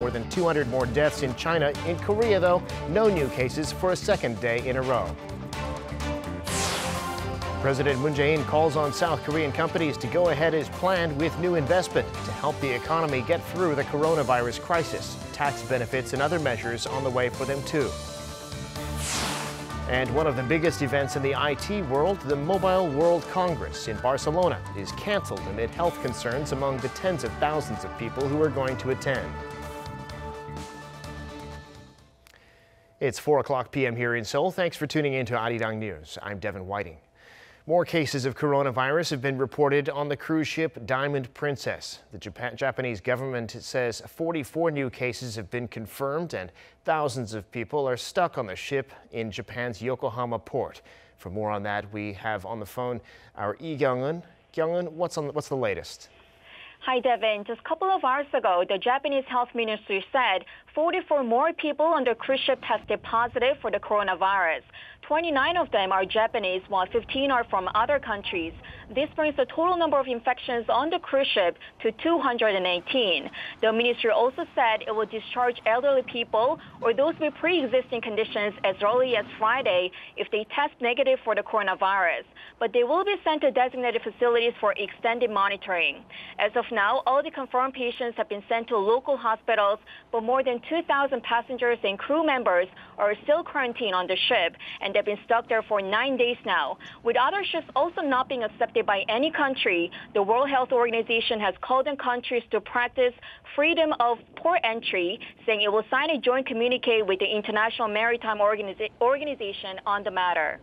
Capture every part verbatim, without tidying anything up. More than two hundred more deaths in China. In Korea, though, no new cases for a second day in a row. President Moon Jae-in calls on South Korean companies to go ahead as planned with new investment to help the economy get through the coronavirus crisis. Tax benefits and other measures on the way for them, too. And one of the biggest events in the I T world, the Mobile World Congress in Barcelona, is canceled amid health concerns among the tens of thousands of people who are going to attend. It's four o'clock p m here in Seoul. Thanks for tuning in to Arirang News. I'm Devin Whiting. More cases of coronavirus have been reported on the cruise ship Diamond Princess. The Japan Japanese government says forty-four new cases have been confirmed and thousands of people are stuck on the ship in Japan's Yokohama port. For more on that, we have on the phone our Lee Kyoung-eun. Kyoung-eun, what's on the, what's the latest? Hi, Devin. Just a couple of hours ago, the Japanese health ministry said forty-four more people on the cruise ship tested positive for the coronavirus. twenty-nine of them are Japanese, while fifteen are from other countries. This brings the total number of infections on the cruise ship to two hundred eighteen. The ministry also said it will discharge elderly people or those with pre-existing conditions as early as Friday if they test negative for the coronavirus. But they will be sent to designated facilities for extended monitoring. As of now, all the confirmed patients have been sent to local hospitals, but more than two thousand passengers and crew members are still quarantined on the ship, and they've been stuck there for nine days now. With other ships also not being accepted by any country, the World Health Organization has called on countries to practice freedom of port entry, saying it will sign a joint communique with the International Maritime Organiza- Organization on the matter.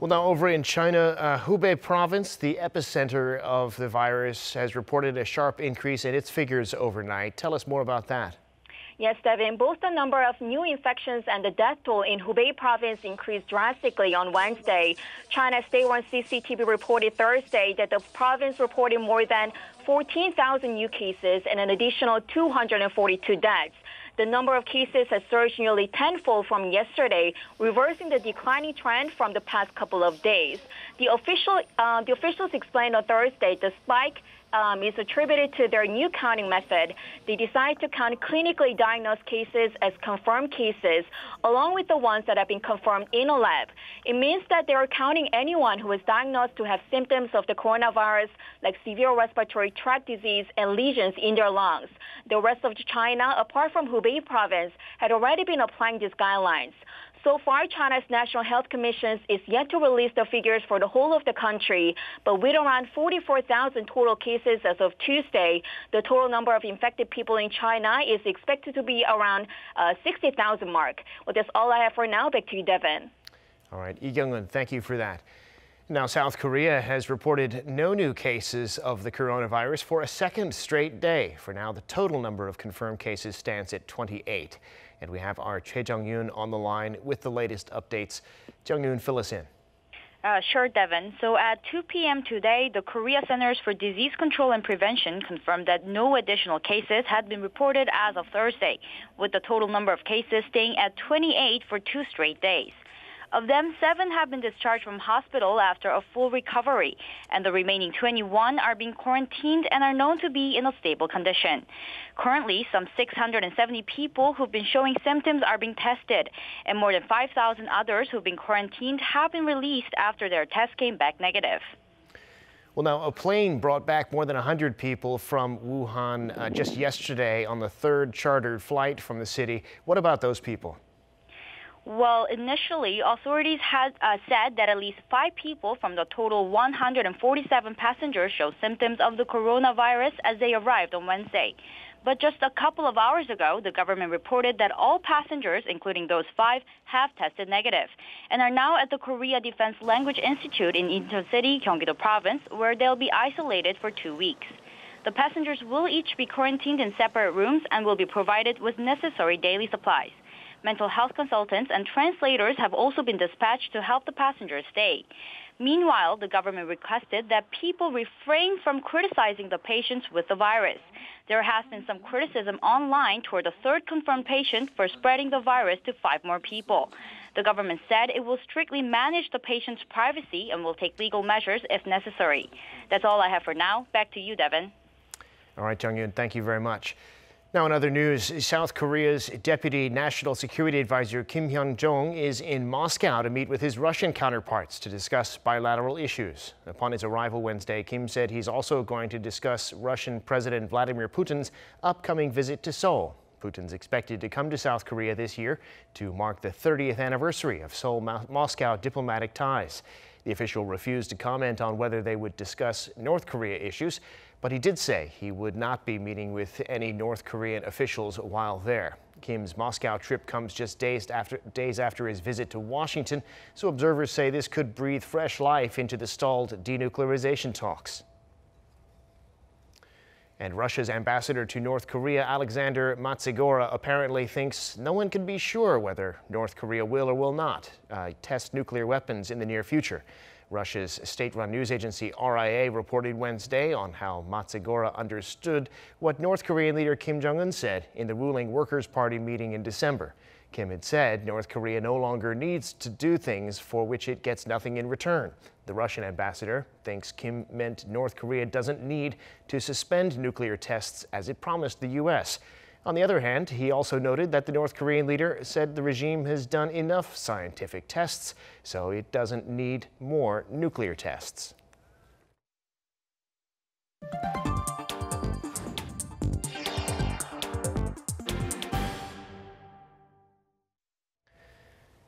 Well, now over in China, uh, Hubei province, the epicenter of the virus, has reported a sharp increase in its figures overnight. Tell us more about that. Yes, Devin, both the number of new infections and the death toll in Hubei province increased drastically on Wednesday. China's Day one C C T V reported Thursday that the province reported more than fourteen thousand new cases and an additional two hundred forty-two deaths. The number of cases has surged nearly tenfold from yesterday, reversing the declining trend from the past couple of days. The, official, uh, the officials explained on Thursday the spike Um, is attributed to their new counting method. They decide to count clinically diagnosed cases as confirmed cases, along with the ones that have been confirmed in a lab. It means that they are counting anyone who is diagnosed to have symptoms of the coronavirus, like severe respiratory tract disease and lesions in their lungs. The rest of China, apart from Hubei province, had already been applying these guidelines. So far, China's National Health Commission is yet to release the figures for the whole of the country, but with around forty-four thousand total cases as of Tuesday, the total number of infected people in China is expected to be around uh, sixty thousand mark. Well, that's all I have for now. Back to you, Devin. All right, Lee Kyoung-eun, thank you for that. Now, South Korea has reported no new cases of the coronavirus for a second straight day. For now, the total number of confirmed cases stands at twenty-eight. And we have our Choi Jung-yoon on the line with the latest updates. Jung-yoon, fill us in. Uh, sure, Devin. So at two p m today, the Korea Centers for Disease Control and Prevention confirmed that no additional cases had been reported as of Thursday, with the total number of cases staying at twenty-eight for two straight days. Of them, seven have been discharged from hospital after a full recovery, and the remaining twenty-one are being quarantined and are known to be in a stable condition. Currently, some six hundred seventy people who've been showing symptoms are being tested, and more than five thousand others who've been quarantined have been released after their tests came back negative. Well, now, a plane brought back more than one hundred people from Wuhan uh, just yesterday on the third chartered flight from the city. What about those people? Well, initially, authorities had uh, said that at least five people from the total one hundred forty-seven passengers showed symptoms of the coronavirus as they arrived on Wednesday. But just a couple of hours ago, the government reported that all passengers, including those five, have tested negative and are now at the Korea Defense Language Institute in Incheon City, Gyeonggi-do Province, where they'll be isolated for two weeks. The passengers will each be quarantined in separate rooms and will be provided with necessary daily supplies. Mental health consultants and translators have also been dispatched to help the passengers stay. Meanwhile, the government requested that people refrain from criticizing the patients with the virus. There has been some criticism online toward the third confirmed patient for spreading the virus to five more people. The government said it will strictly manage the patient's privacy and will take legal measures if necessary. That's all I have for now. Back to you, Devin. All right, Jung-yoon, thank you very much. Now in other news, South Korea's Deputy National Security Advisor Kim Hyung Jong is in Moscow to meet with his Russian counterparts to discuss bilateral issues. Upon his arrival Wednesday, Kim said he's also going to discuss Russian President Vladimir Putin's upcoming visit to Seoul. Putin's expected to come to South Korea this year to mark the thirtieth anniversary of Seoul-Moscow diplomatic ties. The official refused to comment on whether they would discuss North Korea issues, but he did say he would not be meeting with any North Korean officials while there. Kim's Moscow trip comes just days after, days after his visit to Washington, so observers say this could breathe fresh life into the stalled denuclearization talks. And Russia's ambassador to North Korea, Alexander Matsegora, apparently thinks no one can be sure whether North Korea will or will not uh, test nuclear weapons in the near future. Russia's state-run news agency R I A reported Wednesday on how Matsegora understood what North Korean leader Kim Jong-un said in the ruling Workers' Party meeting in December. Kim had said North Korea no longer needs to do things for which it gets nothing in return. The Russian ambassador thinks Kim meant North Korea doesn't need to suspend nuclear tests as it promised the U S. On the other hand, he also noted that the North Korean leader said the regime has done enough scientific tests, so it doesn't need more nuclear tests.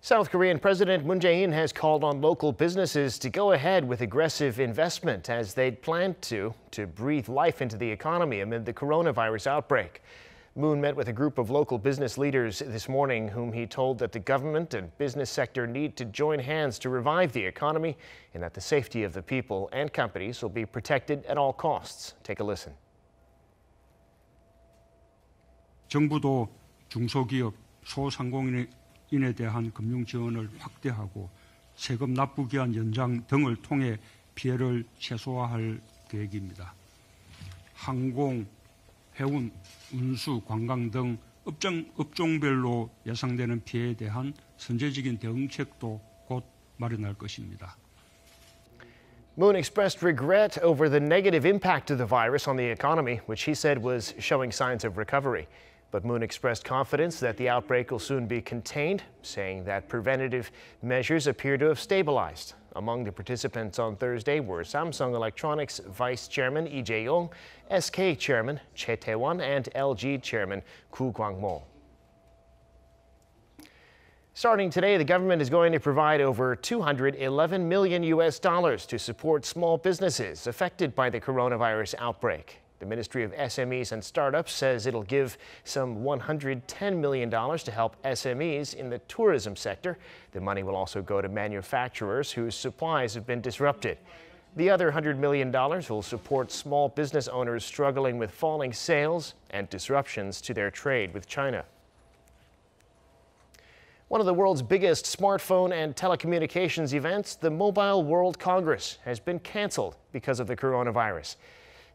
South Korean President Moon Jae-in has called on local businesses to go ahead with aggressive investment as they'd planned to, to breathe life into the economy amid the coronavirus outbreak. Moon met with a group of local business leaders this morning, whom he told that the government and business sector need to join hands to revive the economy and that the safety of the people and companies will be protected at all costs. Take a listen. 정부도 중소기업, 소상공인 인에 대한 금융 지원을 확대하고 세금 납부 기한 연장 등을 통해 피해를 최소화할 계획입니다. 항공, 해운, 운수, 관광 등 업종, 업종별로 예상되는 피해에 대한 선제적인 대응책도 곧 마련할 것입니다. Moon expressed regret over the negative impact of the virus on the economy, which he said was showing signs of recovery. But Moon expressed confidence that the outbreak will soon be contained, saying that preventative measures appear to have stabilized. Among the participants on Thursday were Samsung Electronics Vice Chairman Lee Jae-yong, S K Chairman Choi Tae-won, and L G Chairman Koo Kwang-mo. Starting today, the government is going to provide over two hundred eleven million U S dollars to support small businesses affected by the coronavirus outbreak. The Ministry of S M Es and Startups says it'll give some one hundred ten million dollars to help S M Es in the tourism sector. The money will also go to manufacturers whose supplies have been disrupted. The other one hundred million dollars will support small business owners struggling with falling sales and disruptions to their trade with China. One of the world's biggest smartphone and telecommunications events, the Mobile World Congress, has been canceled because of the coronavirus.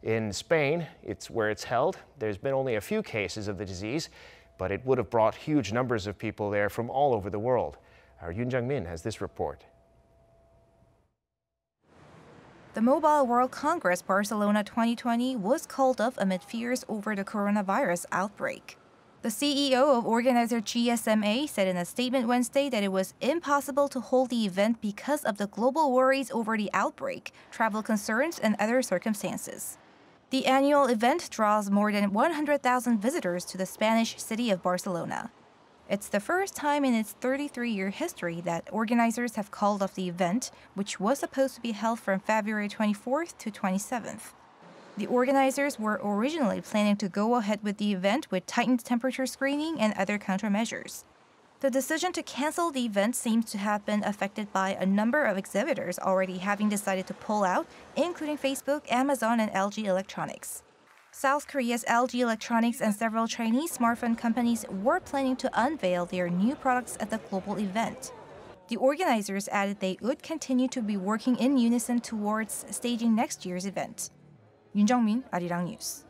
In Spain, it's where it's held. There's been only a few cases of the disease, but it would have brought huge numbers of people there from all over the world. Our Yoon Jung-min has this report. The Mobile World Congress Barcelona twenty twenty was called off amid fears over the coronavirus outbreak. The C E O of organizer G S M A said in a statement Wednesday that it was impossible to hold the event because of the global worries over the outbreak, travel concerns, and other circumstances. The annual event draws more than one hundred thousand visitors to the Spanish city of Barcelona. It's the first time in its thirty-three-year history that organizers have called off the event, which was supposed to be held from February twenty-fourth to twenty-seventh. The organizers were originally planning to go ahead with the event with tightened temperature screening and other countermeasures. The decision to cancel the event seems to have been affected by a number of exhibitors already having decided to pull out, including Facebook, Amazon, and L G Electronics. South Korea's L G Electronics and several Chinese smartphone companies were planning to unveil their new products at the global event. The organizers added they would continue to be working in unison towards staging next year's event. Yoon Jung-min, Arirang News.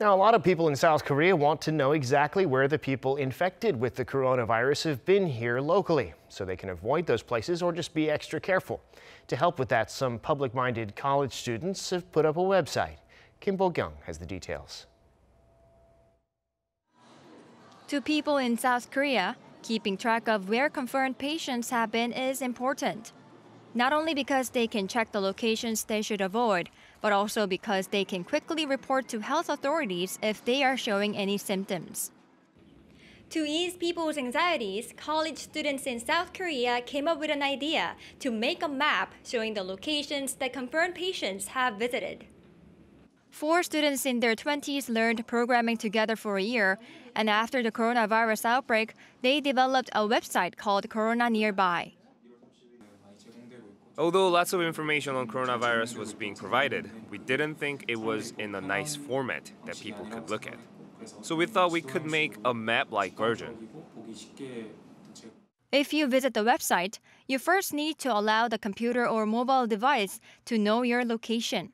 Now, a lot of people in South Korea want to know exactly where the people infected with the coronavirus have been here locally, so they can avoid those places or just be extra careful. To help with that, some public-minded college students have put up a website. Kim Bo-kyung has the details. To people in South Korea, keeping track of where confirmed patients have been is important. Not only because they can check the locations they should avoid, but also because they can quickly report to health authorities if they are showing any symptoms. To ease people's anxieties, college students in South Korea came up with an idea to make a map showing the locations that confirmed patients have visited. Four students in their twenties learned programming together for a year, and after the coronavirus outbreak, they developed a website called Corona Nearby. Although lots of information on coronavirus was being provided, we didn't think it was in a nice format that people could look at. So we thought we could make a map-like version. If you visit the website, you first need to allow the computer or mobile device to know your location.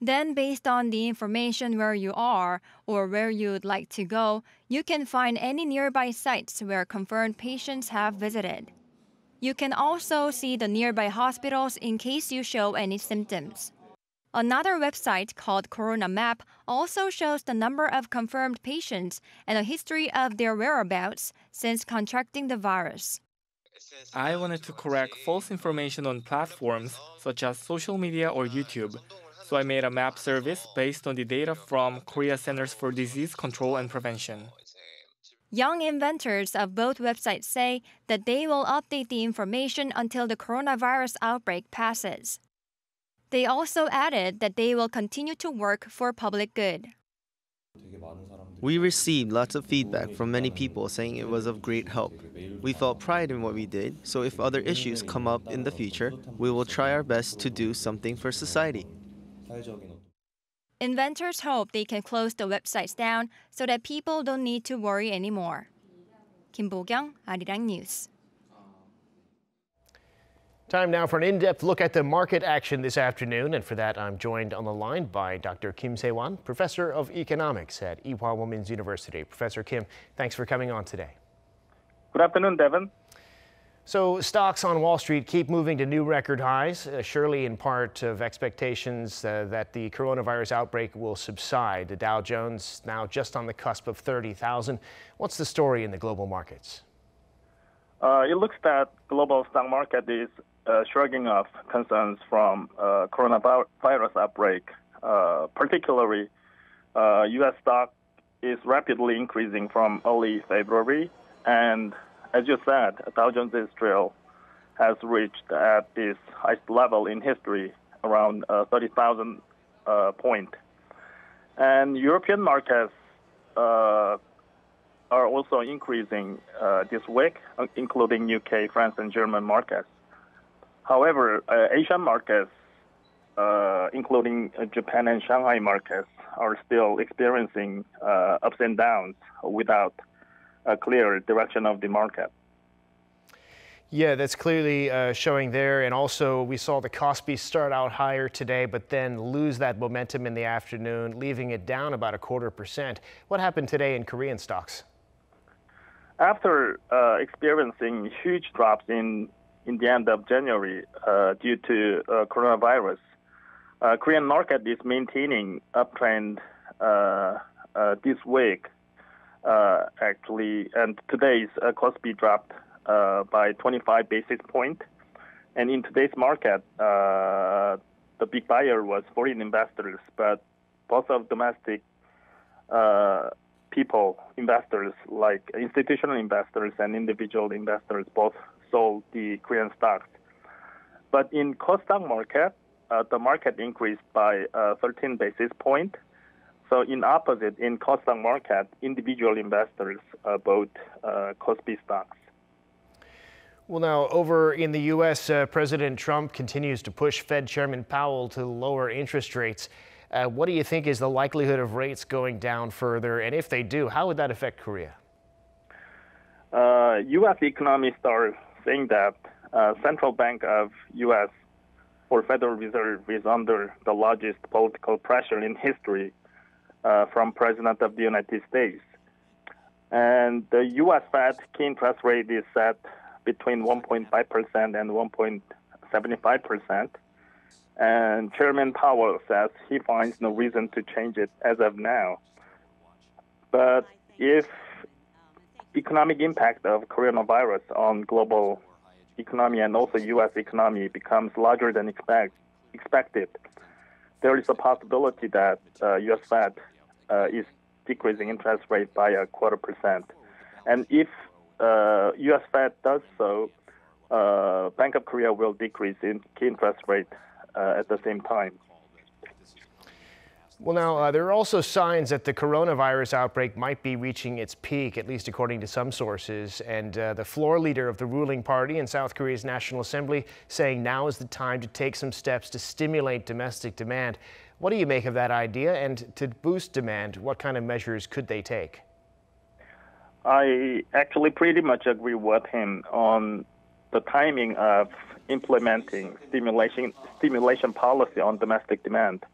Then, based on the information where you are or where you would like to go, you can find any nearby sites where confirmed patients have visited. You can also see the nearby hospitals in case you show any symptoms. Another website called Corona Map also shows the number of confirmed patients and a history of their whereabouts since contracting the virus. I wanted to correct false information on platforms such as social media or YouTube, so I made a map service based on the data from Korea Centers for Disease Control and Prevention. Young inventors of both websites say that they will update the information until the coronavirus outbreak passes. They also added that they will continue to work for public good. We received lots of feedback from many people saying it was of great help. We felt pride in what we did, so if other issues come up in the future, we will try our best to do something for society. Inventors hope they can close the websites down so that people don't need to worry anymore. Kim Bo-kyung, Arirang News. Time now for an in-depth look at the market action this afternoon, and for that I'm joined on the line by Doctor Kim Se-wan, Professor of Economics at Ewha Women's University. Professor Kim, thanks for coming on today. Good afternoon, Devin. So stocks on Wall Street keep moving to new record highs, uh, surely in part of expectations uh, that the coronavirus outbreak will subside. The Dow Jones now just on the cusp of thirty thousand. What's the story in the global markets? Uh, it looks that global stock market is uh, shrugging off concerns from uh, coronavirus outbreak. Uh, particularly, uh, U S stock is rapidly increasing from early February, and as you said, Dow Jones Industrial has reached at its highest level in history, around uh, thirty thousand uh, point. And European markets uh, are also increasing uh, this week, including U K, France, and German markets. However, uh, Asian markets, uh, including Japan and Shanghai markets, are still experiencing uh, ups and downs without a clear direction of the market. Yeah, that's clearly uh, showing there. And also we saw the Kospi start out higher today, but then lose that momentum in the afternoon, leaving it down about a quarter percent. What happened today in Korean stocks? After uh, experiencing huge drops in, in the end of January uh, due to uh, coronavirus, uh, Korean market is maintaining uptrend uh, uh, this week. Uh, actually, and today's uh, Kospi dropped uh, by twenty-five basis points. And in today's market, uh, the big buyer was foreign investors, but both of domestic uh, people, investors, like institutional investors and individual investors, both sold the Korean stocks. But in Kosdaq market, uh, the market increased by uh, thirteen basis points. So in opposite, in Kosdaq market, individual investors uh, bought uh, Kospi stocks. Well, now, over in the U S, uh, President Trump continues to push Fed Chairman Powell to lower interest rates. Uh, what do you think is the likelihood of rates going down further? And if they do, how would that affect Korea? Uh, U S economists are saying that uh, Central Bank of U S or Federal Reserve is under the largest political pressure in history Uh, from President of the United States. And the U S Fed key interest rate is set between one point five percent and one point seven five percent. And Chairman Powell says he finds no reason to change it as of now. But if economic impact of coronavirus on global economy and also U S economy becomes larger than expect, expected, there is a possibility that uh, U S Fed uh, is decreasing interest rate by a quarter percent. And if uh, U S Fed does so, uh, Bank of Korea will decrease in key interest rate uh, at the same time. Well, now, uh, there are also signs that the coronavirus outbreak might be reaching its peak, at least according to some sources. And uh, the floor leader of the ruling party in South Korea's National Assembly saying now is the time to take some steps to stimulate domestic demand. What do you make of that idea? And to boost demand, what kind of measures could they take? I actually pretty much agree with him on the timing of implementing stimulation, stimulation policy on domestic demand.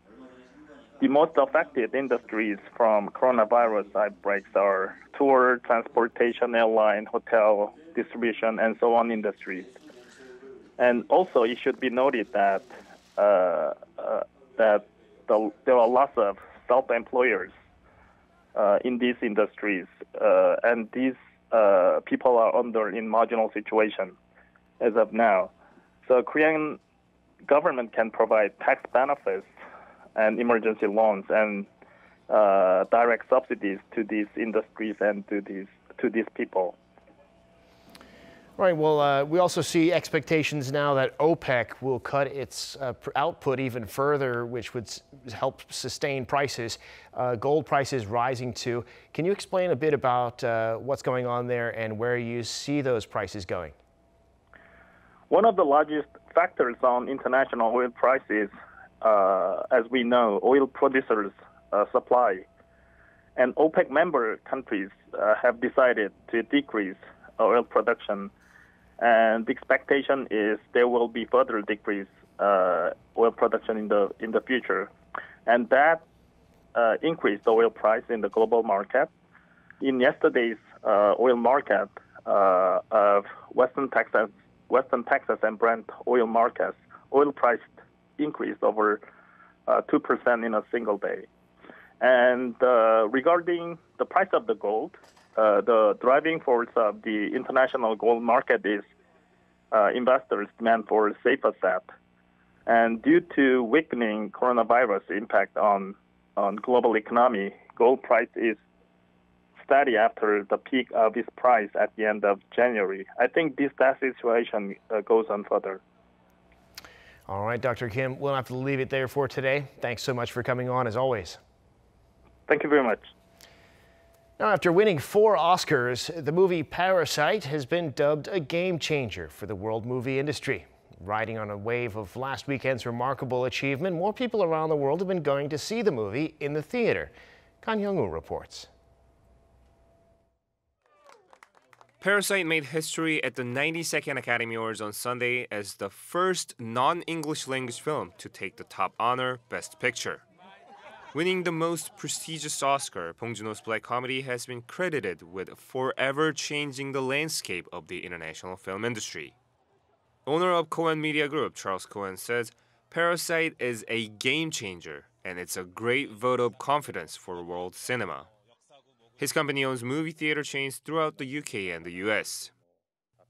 The most affected industries from coronavirus outbreaks are tour, transportation, airline, hotel, distribution, and so on industries. And also, it should be noted that uh, uh, that the, there are lots of self-employers uh, in these industries, uh, and these uh, people are under in marginal situation as of now. So, Korean government can provide tax benefits and emergency loans and uh, direct subsidies to these industries and to these to these people. Right. Well, uh, we also see expectations now that OPEC will cut its uh, output even further, which would s help sustain prices. Uh, gold prices rising too. Can you explain a bit about uh, what's going on there and where you see those prices going? One of the largest factors on international oil prices. Uh, as we know, oil producers uh, supply, and OPEC member countries uh, have decided to decrease oil production, and the expectation is there will be further decrease uh, oil production in the in the future, and that uh, increased the oil price in the global market. In yesterday's uh, oil market uh, of Western Texas, Western Texas and Brent oil markets, oil price increased over uh, two percent in a single day. And uh, regarding the price of the gold, uh, the driving force of the international gold market is uh, investors' demand for safe asset. And due to weakening coronavirus impact on, on global economy, gold price is steady after the peak of its price at the end of January. I think this that situation uh, goes on further. All right, Doctor Kim, we'll have to leave it there for today. Thanks so much for coming on, as always. Thank you very much. Now, after winning four Oscars, the movie Parasite has been dubbed a game changer for the world movie industry. Riding on a wave of last weekend's remarkable achievement, more people around the world have been going to see the movie in the theater. Kang Young-woo reports. Parasite made history at the ninety-second Academy Awards on Sunday as the first non-English language film to take the top honor, Best Picture. Winning the most prestigious Oscar, Bong Joon-ho's black comedy has been credited with forever changing the landscape of the international film industry. Owner of Cohen Media Group, Charles Cohen, says Parasite is a game changer and it's a great vote of confidence for world cinema. His company owns movie theater chains throughout the U K and the U S.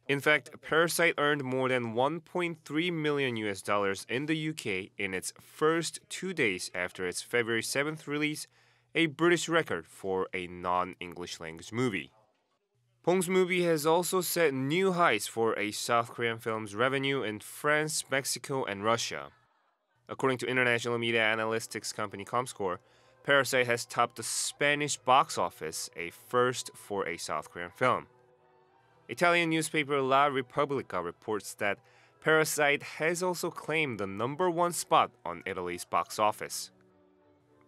In fact, Parasite earned more than one point three million U S dollars in the U K in its first two days after its February seventh release, a British record for a non-English language movie. Bong's movie has also set new highs for a South Korean film's revenue in France, Mexico, and Russia. According to international media analytics company Comscore, Parasite has topped the Spanish box office, a first for a South Korean film. Italian newspaper La Repubblica reports that Parasite has also claimed the number one spot on Italy's box office.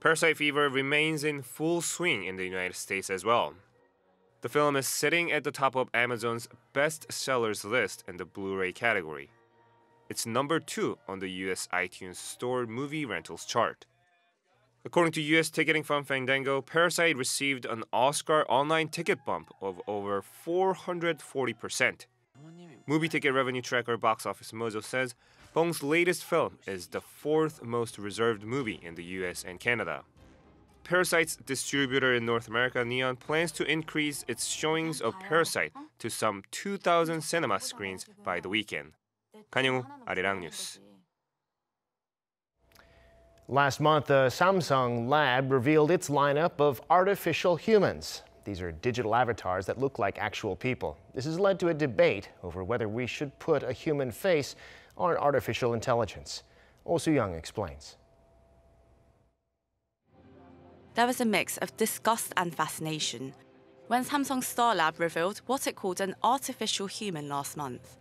Parasite fever remains in full swing in the United States as well. The film is sitting at the top of Amazon's best sellers list in the Blu-ray category. It's number two on the U S iTunes Store movie rentals chart. According to U S ticketing firm Fandango, Parasite received an Oscar online ticket bump of over four hundred forty percent. Movie ticket revenue tracker Box Office Mojo says Bong's latest film is the fourth most reserved movie in the U S and Canada. Parasite's distributor in North America, Neon, plans to increase its showings of Parasite to some two thousand cinema screens by the weekend. Kang Young-woo, Arirang News. Last month, the Samsung lab revealed its lineup of artificial humans. These are digital avatars that look like actual people. This has led to a debate over whether we should put a human face on artificial intelligence. Oh Soo-young explains. There was a mix of disgust and fascination when Samsung's Star Lab revealed what it called an artificial human last month.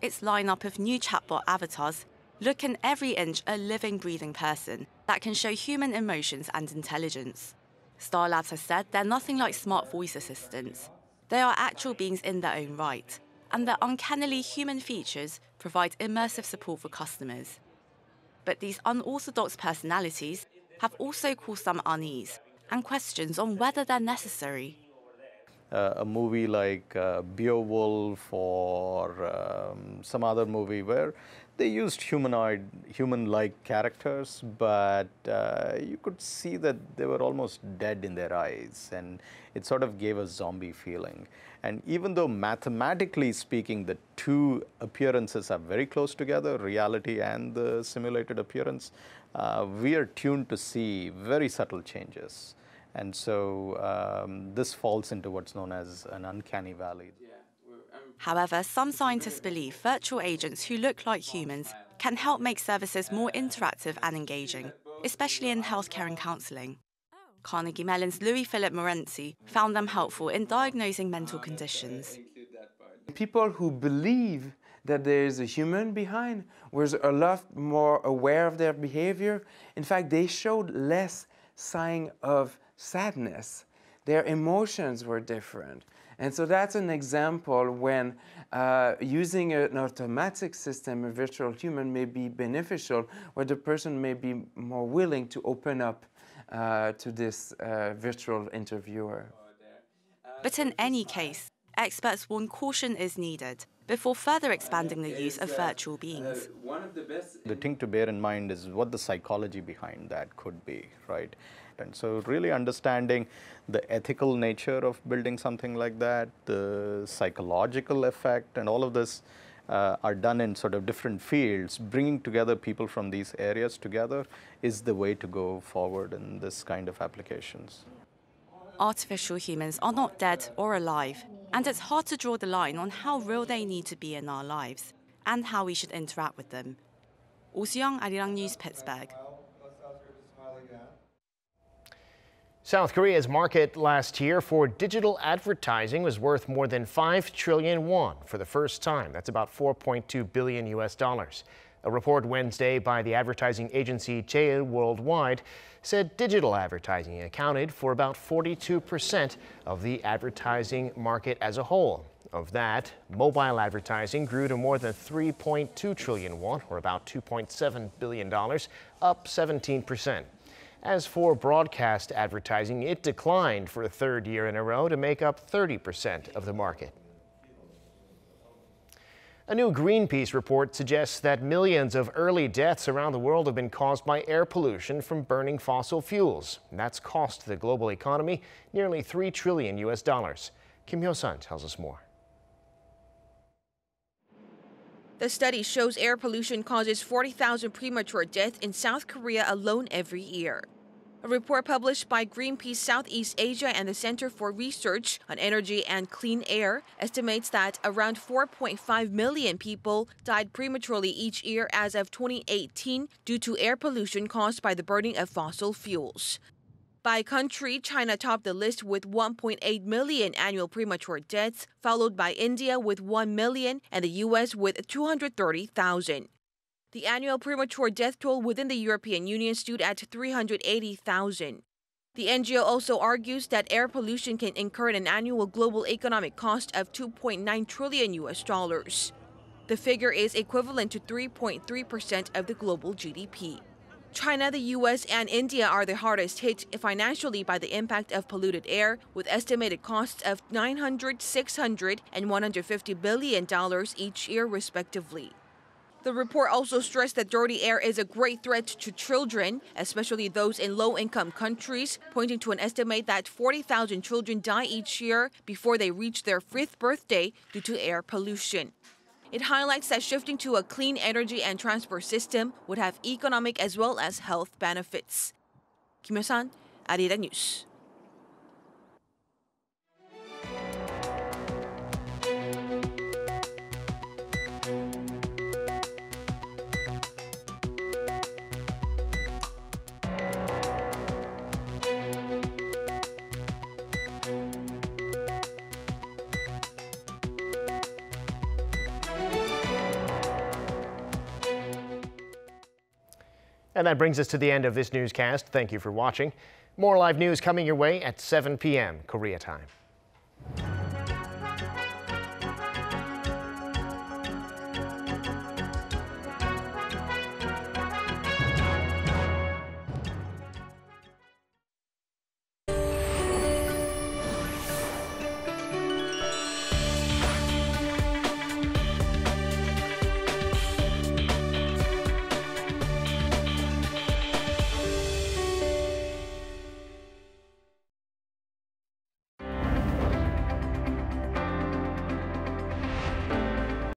Its lineup of new chatbot avatars look in every inch a living, breathing person that can show human emotions and intelligence. Star Labs has said they're nothing like smart voice assistants. They are actual beings in their own right, and their uncannily human features provide immersive support for customers. But these unorthodox personalities have also caused some unease and questions on whether they're necessary. Uh, a movie like uh, Beowulf or um, some other movie where they used humanoid, human-like characters, but uh, you could see that they were almost dead in their eyes, and it sort of gave a zombie feeling. And even though mathematically speaking, the two appearances are very close together, reality and the simulated appearance, uh, we are tuned to see very subtle changes. And so um, this falls into what's known as an uncanny valley. However, some scientists believe virtual agents who look like humans can help make services more interactive and engaging, especially in healthcare and counselling. Carnegie Mellon's Louis Philip Morency found them helpful in diagnosing mental conditions. People who believe that there is a human behind were a lot more aware of their behaviour. In fact, they showed less sign of sadness. Their emotions were different. And so that's an example when uh, using an automatic system, a virtual human, may be beneficial, where the person may be more willing to open up uh, to this uh, virtual interviewer. But in any case, experts warn caution is needed before further expanding the use of virtual beings. The thing to bear in mind is what the psychology behind that could be, right? And so really understanding the ethical nature of building something like that, the psychological effect, and all of this uh, are done in sort of different fields. Bringing together people from these areas together is the way to go forward in this kind of applications. Artificial humans are not dead or alive, and it's hard to draw the line on how real they need to be in our lives and how we should interact with them. Oh Soo-young, Arirang News, Pittsburgh. South Korea's market last year for digital advertising was worth more than five trillion won for the first time. That's about four point two billion U S dollars. A report Wednesday by the advertising agency J A Worldwide said digital advertising accounted for about forty-two percent of the advertising market as a whole. Of that, mobile advertising grew to more than three point two trillion won, or about two point seven billion dollars, up seventeen percent. As for broadcast advertising, it declined for a third year in a row to make up thirty percent of the market. A new Greenpeace report suggests that millions of early deaths around the world have been caused by air pollution from burning fossil fuels. And that's cost the global economy nearly three trillion U S dollars. Kim Hyung-sun tells us more. The study shows air pollution causes forty thousand premature deaths in South Korea alone every year. A report published by Greenpeace Southeast Asia and the Center for Research on Energy and Clean Air estimates that around four point five million people died prematurely each year as of twenty eighteen due to air pollution caused by the burning of fossil fuels. By country, China topped the list with one point eight million annual premature deaths, followed by India with one million and the U S with two hundred thirty thousand. The annual premature death toll within the European Union stood at three hundred eighty thousand. The N G O also argues that air pollution can incur an annual global economic cost of two point nine trillion U S dollars. The figure is equivalent to three point three percent of the global G D P. China, the U S, and India are the hardest hit financially by the impact of polluted air, with estimated costs of nine hundred, six hundred, and one hundred fifty billion dollars each year, respectively. The report also stressed that dirty air is a great threat to children, especially those in low-income countries, pointing to an estimate that forty thousand children die each year before they reach their fifth birthday due to air pollution. It highlights that shifting to a clean energy and transport system would have economic as well as health benefits. Kim Se-wan, Arirang News. And that brings us to the end of this newscast. Thank you for watching. More live news coming your way at seven p m Korea time.